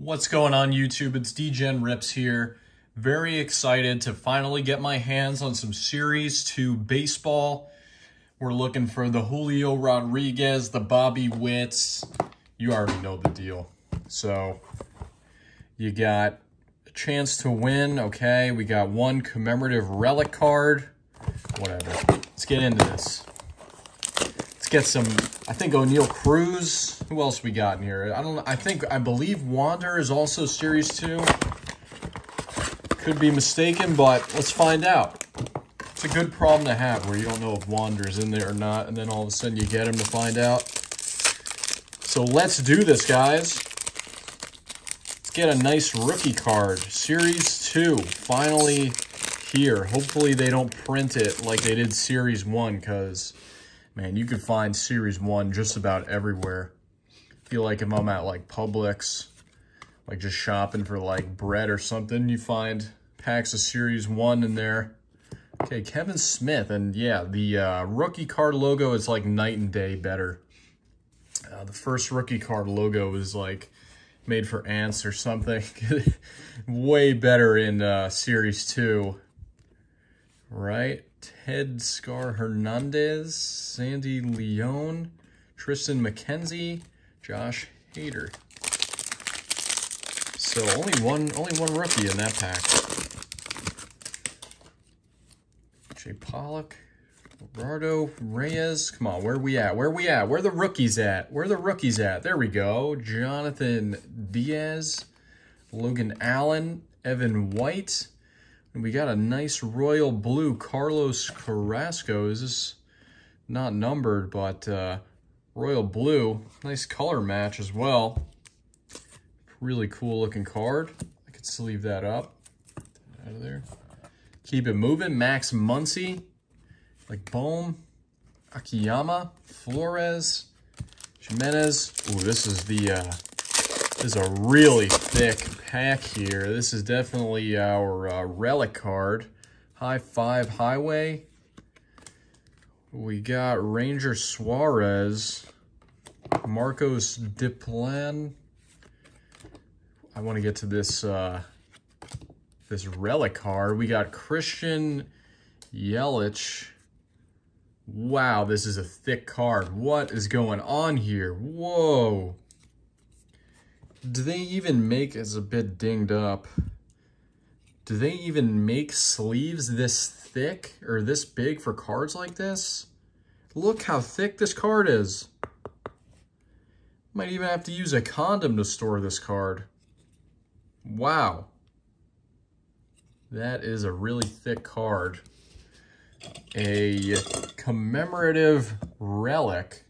What's going on, YouTube? It's DGen Rips here. Very excited to finally get my hands on some Series 2 baseball. We're looking for the Julio Rodriguez, the Bobby Witts. You already know the deal. So you got a chance to win. Okay, we got one commemorative relic card. Whatever. Let's get into this. Let's get some. I think O'Neal Cruz. Who else we got in here? I believe Wander is also Series 2. Could be mistaken, but let's find out. It's a good problem to have where you don't know if Wander's in there or not, and then all of a sudden you get him to find out. So let's do this, guys. Let's get a nice rookie card. Series 2, finally here. Hopefully they don't print it like they did Series 1, because... man, you could find Series 1 just about everywhere. I feel like if I'm at, like, Publix, like, just shopping for, like, bread or something, you find packs of Series 1 in there. Okay, Kevin Smith. And, yeah, the rookie card logo is, like, night and day better. The first rookie card logo is, like, made for ants or something. Way better in Series 2. Right? Ted Scar Hernandez, Sandy Leone, Tristan McKenzie, Josh Hader. So only one rookie in that pack. Jay Pollock, Gerardo Reyes. Come on, where are we at? Where are we at? Where are the rookies at? Where are the rookies at? There we go. Jonathan Diaz, Logan Allen, Evan White. We got a nice royal blue Carlos Carrasco. Is this not numbered, but royal blue. Nice color match as well. Really cool looking card. I could sleeve that up. Out of there. Keep it moving. Max Muncy, like Bohm, Akiyama, Flores, Jimenez. Ooh, this is the... This is a really thick pack here. This is definitely our relic card. High Five Highway. We got Ranger Suarez. Marcos Diplan. I want to get to this, this relic card. We got Christian Yelich. Wow, this is a thick card. What is going on here? Whoa. Do they even make, it's a bit dinged up, do they even make sleeves this thick or this big for cards like this? Look how thick this card is. Might even have to use a condom to store this card. Wow. That is a really thick card. A commemorative relic.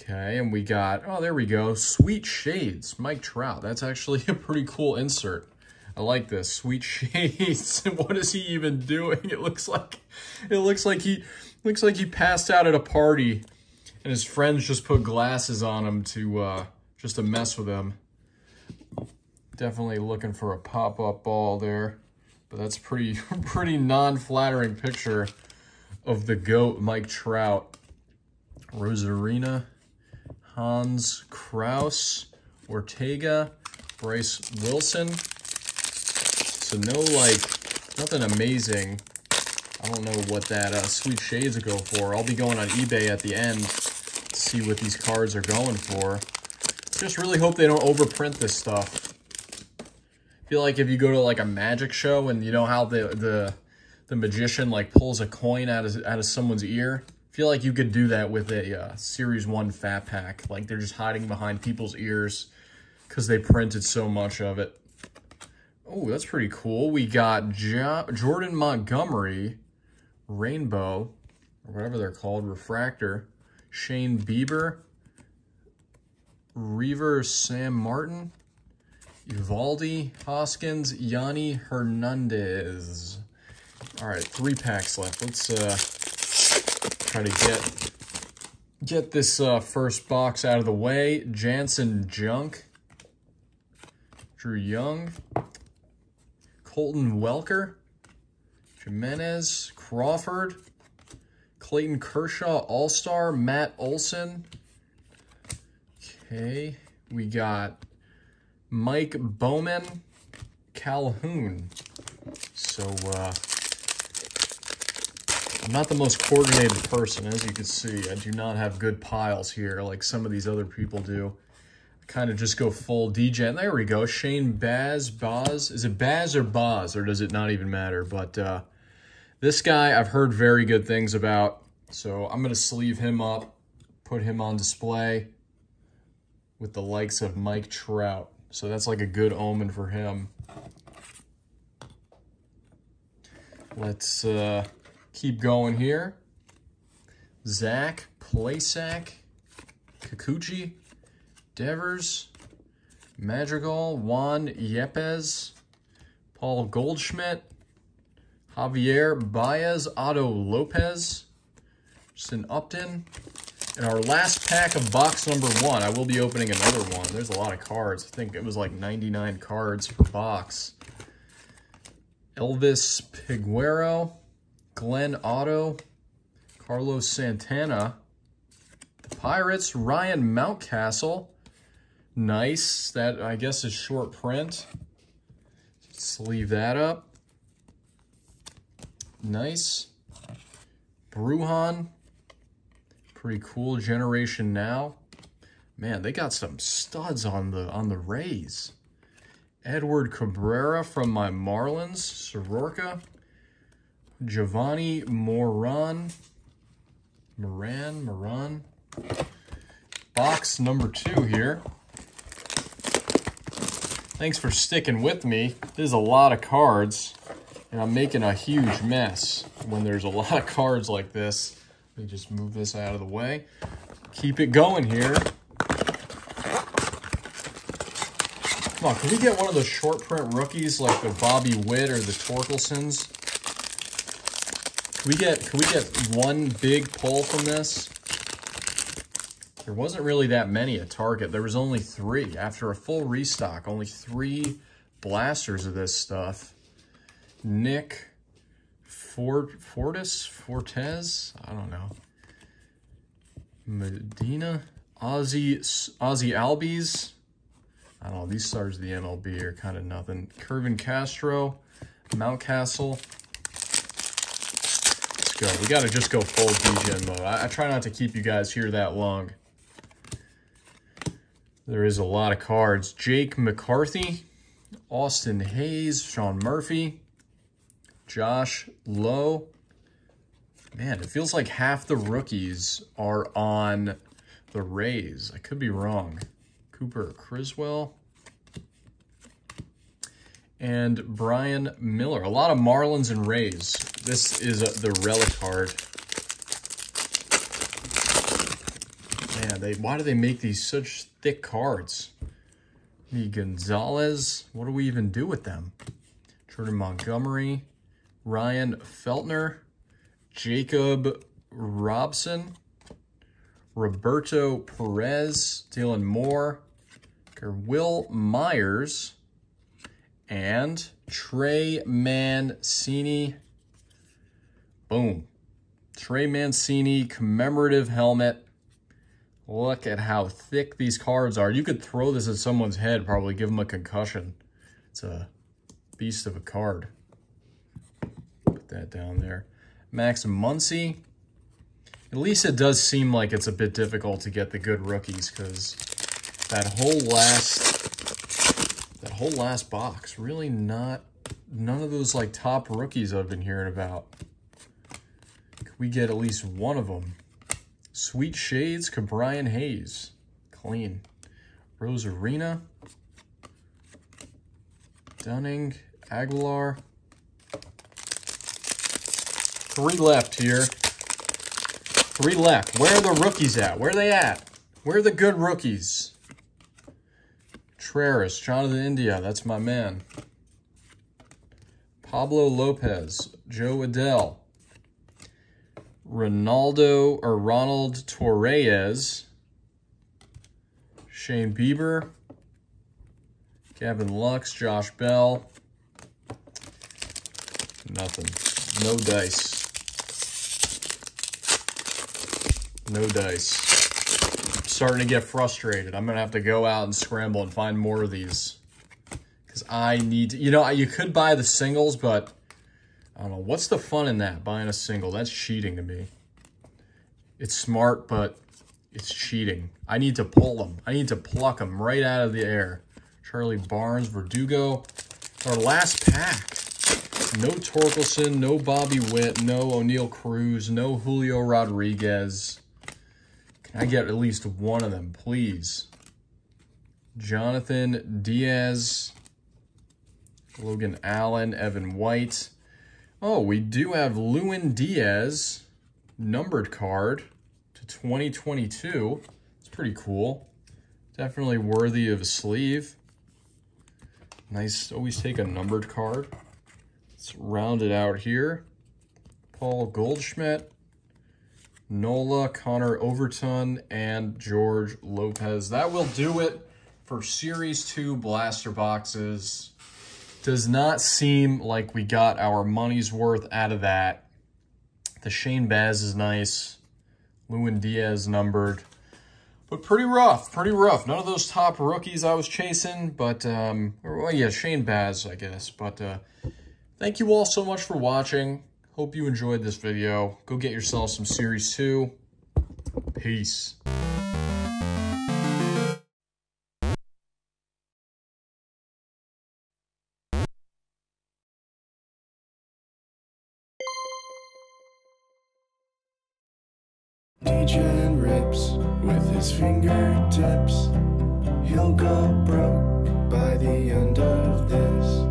Okay, and we got, oh, there we go, Sweet Shades, Mike Trout. That's actually a pretty cool insert. I like this, Sweet Shades. What is he even doing? It looks like he passed out at a party, and his friends just put glasses on him to just to mess with him. Definitely looking for a pop-up ball there, but that's pretty non-flattering picture of the GOAT, Mike Trout. Rosarina. Hans Kraus, Ortega, Bryce Wilson. So no, like, nothing amazing. I don't know what that Sweet Shades will go for. I'll be going on eBay at the end to see what these cards are going for. Just really hope they don't overprint this stuff. I feel like if you go to, like, a magic show and you know how the magician, like, pulls a coin out of someone's ear? Feel like you could do that with a Series 1 fat pack. Like, they're just hiding behind people's ears because they printed so much of it. Oh, that's pretty cool. We got Jordan Montgomery, Rainbow, or whatever they're called, Refractor, Shane Bieber, Reaver Sam Martin, Evaldi, Hoskins, Yanni Hernandez. All right, 3 packs left. Let's... try to get this first box out of the way. Jansen Junk, Drew Young, Colton Welker, Jimenez, Crawford, Clayton Kershaw, All-Star, Matt Olson. Okay, we got Mike Bowman, Calhoun. So, I'm not the most coordinated person, as you can see. I do not have good piles here like some of these other people do. I kind of just go full DJ. And there we go. Shane Baz. Is it Baz or Boz, or does it not even matter? But this guy I've heard very good things about. So I'm going to sleeve him up, put him on display with the likes of Mike Trout. So that's like a good omen for him. Let's... keep going here. Zach, Plesac, Kikuchi, Devers, Madrigal, Juan Yepes, Paul Goldschmidt, Javier Baez, Otto Lopez, Justin Upton. And our last pack of box number one, I will be opening another one. There's a lot of cards. I think it was like 99 cards per box. Elvis Piguero, Glenn Otto, Carlos Santana, the Pirates, Ryan Mountcastle. Nice. That, I guess, is short print. Sleeve that up. Nice. Bruhan. Pretty cool. Generation Now. Man, they got some studs on the Rays. Edward Cabrera from my Marlins. Soroka. Giovanni Moran. Box number two here. Thanks for sticking with me. There's a lot of cards, and I'm making a huge mess when there's a lot of cards like this. Let me just move this out of the way. Keep it going here. Come on, can we get one of those short print rookies like the Bobby Witt or the Torkelsons? Can we get one big pull from this? There wasn't really that many at Target. There was only three. After a full restock, only three blasters of this stuff. Nick Fortes? I don't know. Medina? Ozzy Albies? I don't know. These stars of the MLB are kind of nothing. Kervin Castro. Mountcastle. Go. We got to just go full DGen mode. I try not to keep you guys here that long. There is a lot of cards. Jake McCarthy, Austin Hayes, Sean Murphy, Josh Lowe. Man, it feels like half the rookies are on the Rays. I could be wrong. Cooper Criswell. And Brian Miller. A lot of Marlins and Rays. This is the relic card. Man, why do they make these such thick cards? The Gonzalez. What do we even do with them? Jordan Montgomery. Ryan Feltner. Jacob Robson. Roberto Perez. Dylan Moore. Will Myers. And Trey Mancini. Boom. Trey Mancini commemorative helmet. Look at how thick these cards are. You could throw this at someone's head, probably give them a concussion. It's a beast of a card. Put that down there. Max Muncy. At least it does seem like it's a bit difficult to get the good rookies, because that whole last box, really not, none of those like top rookies I've been hearing about. Could we get at least one of them? Sweet Shades, Cabrian Hayes, clean. Rosarina, Dunning, Aguilar. Three left here. Three left. Where are the rookies at? Where are they at? Where are the good rookies? Contreras, Jonathan India, that's my man. Pablo Lopez, Joe Adele, Ronald Torres, Shane Bieber, Gavin Lux, Josh Bell. Nothing. No dice. No dice. Starting to get frustrated. I'm going to have to go out and scramble and find more of these. Because I need to, you know, you could buy the singles, but I don't know. What's the fun in that, buying a single? That's cheating to me. It's smart, but it's cheating. I need to pull them. I need to pluck them right out of the air. Charlie Barnes, Verdugo. Our last pack. No Torkelson, no Bobby Witt, no O'Neal Cruz, no Julio Rodriguez. Can I get at least one of them, please? Jonathan Diaz, Logan Allen, Evan White. Oh, we do have Lewin Diaz, numbered card to 2022. It's pretty cool. Definitely worthy of a sleeve. Nice, always take a numbered card. Let's round it out here. Paul Goldschmidt, Nola, Connor Overton, and George Lopez. That will do it for Series 2 Blaster Boxes. Does not seem like we got our money's worth out of that. The Shane Baz is nice. Lewin Diaz numbered. But pretty rough, pretty rough. None of those top rookies I was chasing, but, well, yeah, Shane Baz, I guess, but, thank you all so much for watching. Hope you enjoyed this video. Go get yourself some Series 2. Peace. DJ rips with his fingertips. He'll go broke by the end of this.